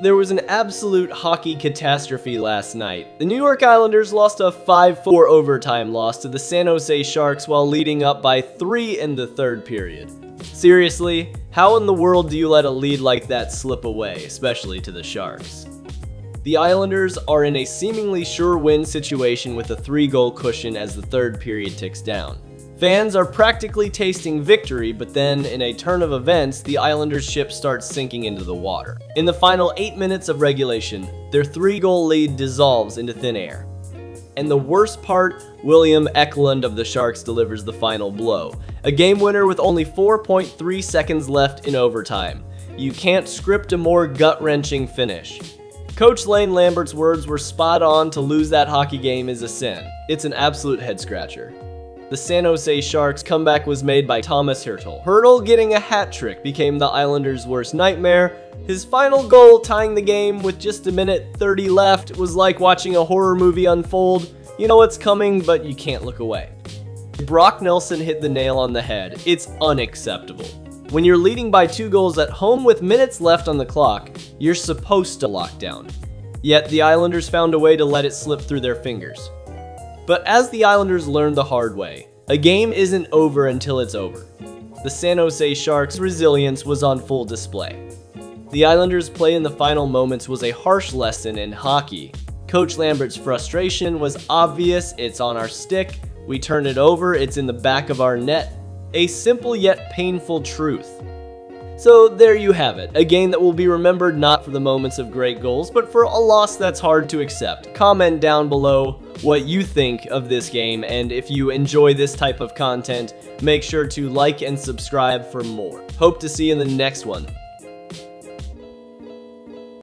There was an absolute hockey catastrophe last night. The New York Islanders lost a 5-4 overtime loss to the San Jose Sharks while leading up by 3 in the third period. Seriously, how in the world do you let a lead like that slip away, especially to the Sharks? The Islanders are in a seemingly sure win situation with a 3-goal cushion as the third period ticks down. Fans are practically tasting victory, but then, in a turn of events, the Islanders' ship starts sinking into the water. In the final 8 minutes of regulation, their 3-goal lead dissolves into thin air. And the worst part, William Eklund of the Sharks delivers the final blow, a game winner with only 4.3 seconds left in overtime. You can't script a more gut-wrenching finish. Coach Lane Lambert's words were spot on: to lose that hockey game is a sin. It's an absolute head-scratcher. The San Jose Sharks' comeback was made by Thomas Hertl. Hertl getting a hat trick became the Islanders' worst nightmare. His final goal, tying the game with just a minute 30 left, was like watching a horror movie unfold. You know what's coming, but you can't look away. Brock Nelson hit the nail on the head. It's unacceptable. When you're leading by 2 goals at home with minutes left on the clock, you're supposed to lock down. Yet the Islanders found a way to let it slip through their fingers. But as the Islanders learned the hard way, a game isn't over until it's over. The San Jose Sharks' resilience was on full display. The Islanders' play in the final moments was a harsh lesson in hockey. Coach Lambert's frustration was obvious. It's on our stick. We turn it over. It's in the back of our net. A simple yet painful truth. So there you have it, a game that will be remembered not for the moments of great goals, but for a loss that's hard to accept. Comment down below what you think of this game, and if you enjoy this type of content, make sure to like and subscribe for more. Hope to see you in the next one.